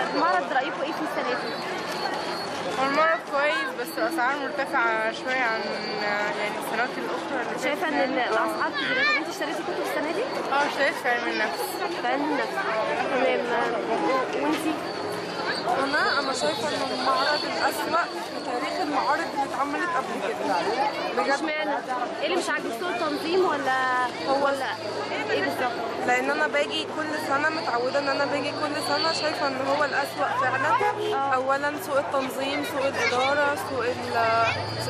المعرض رأيكم ايه في السنة دي؟ المعرض كويس بس الأسعار مرتفعة شوية عن يعني السنوات الأخرى. شايفة إن الأسعار كبيرة. أنت اشتريتي كتب السنة دي؟ اه اشتريت في علم النفس. في علم النفس تمام. وأنتي؟ أنا شايفة إن المعرض الأسوأ في تاريخ المعارض اللي اتعملت قبل كده. بجد إيه اللي مش عاجبك؟ سوء التنظيم ولا إيه بالظبط؟ لأن أنا باجي كل سنة، متعودة إن أنا باجي كل سنة، شايفة إن هو الأسوأ فعلا. أولا سوء التنظيم، سوء الإدارة، سوء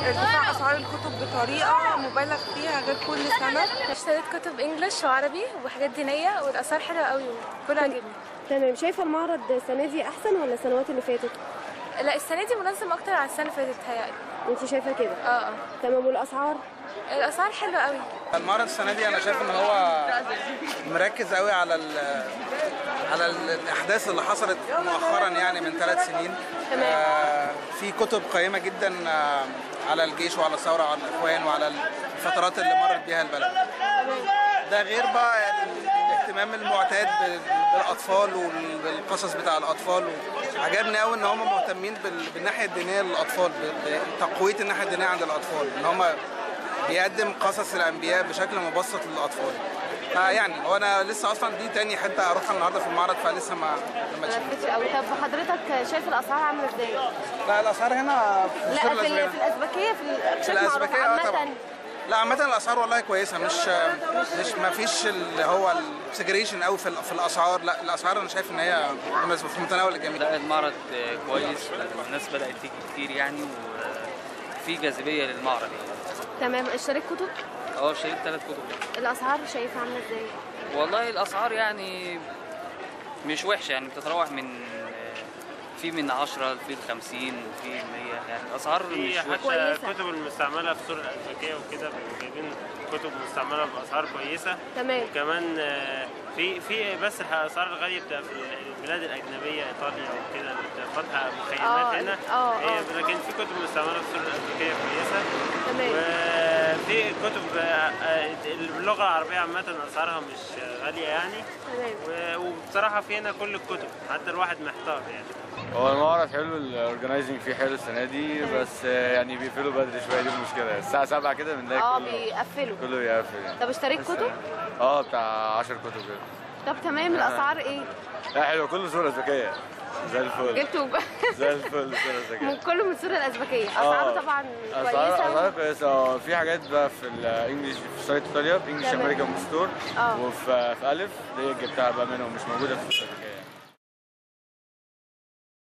ارتفاع أسعار الكتب بطريقة مبالغ فيها غير كل سنة. اشتريت كتب إنجلش وعربي وحاجات دينية والأسعار حلوة قوي كله عاجبني. تمام، شايفة المعرض السنة دي أحسن ولا السنوات اللي فاتت؟ لا السنة دي منظم أكتر عن السنة اللي فاتت بتهيألي. أنت شايفة كده؟ اه. تمام، والأسعار؟ الأسعار حلوة قوي. المعرض السنة دي أنا شايف إن هو مركز قوي على الأحداث اللي حصلت مؤخرا، يعني من 3 سنين. تمام. في كتب قيمة جدا على الجيش وعلى الثورة وعلى الإخوان وعلى الفترات اللي مرت بيها البلد. ده غير بقى الاهتمام المعتاد بالاطفال والقصص بتاع الاطفال. عجبني قوي ان هم مهتمين بالناحيه الدينيه للاطفال، بتقويه الناحيه الدينيه عند الاطفال، ان هم بيقدم قصص الانبياء بشكل مبسط للاطفال. يعني هو انا لسه اصلا دي تاني حته اروحها النهارده في المعرض، فلسه ما لفتش قوي. طب وحضرتك شايف الاسعار عامله ازاي؟ لا الاسعار هنا في الازبكيه في الازبكيه عامه. لا عامة الأسعار والله كويسة، مش ما فيش اللي هو السجريشن قوي في الأسعار. لا الأسعار أنا شايف إن هي في متناول الجميع. لا المعرض كويس والناس بدأت تيجي كتير يعني، وفي جاذبية للمعرض يعني. تمام، اشتريت كتب؟ اه اشتريت 3 كتب. الأسعار شايفها عاملة إزاي؟ والله الأسعار يعني مش وحشة، يعني بتتراوح من 10 في 50 في 100 يعني. الاسعار مش وحشه. الكتب المستعمله في سوق الازبكيه وكده جايبين كتب مستعمله باسعار كويسه. تمام. وكمان في بس الاسعار الغاليه بتبقى في البلاد الاجنبيه، ايطاليا وكده فاتحه مخيمات هنا. لكن في كتب مستعمله في سوق الازبكيه كويسه. تمام. في كتب اللغه العربيه عامه اسعارها مش غاليه يعني. تمام. وبصراحه في هنا كل الكتب، حتى الواحد محتار يعني. هو المعرض حلو، الاورجنايزنج فيه حلو السنه دي، بس يعني بيقفلوا بدري شويه، دي المشكله. الساعه 7 كده بنلاقي بيقفلوا، كله بيقفل يعني. طب اشتريت كتب؟ بتاع 10 كتب كده. طب تمام، الاسعار ايه؟ لا حلو، كله صوره ذكيه زي الفل. جبته زي الفل كله من السورة الأزبكية. أسعاره طبعا كويسة. أسعاره كويسة. في حاجات بقى في الإنجليش في سايت إيطاليا، في إنجليش أمريكان بوك ستور، وفي ألف دي جبتها بقى منهم، مش موجودة في الأزبكية.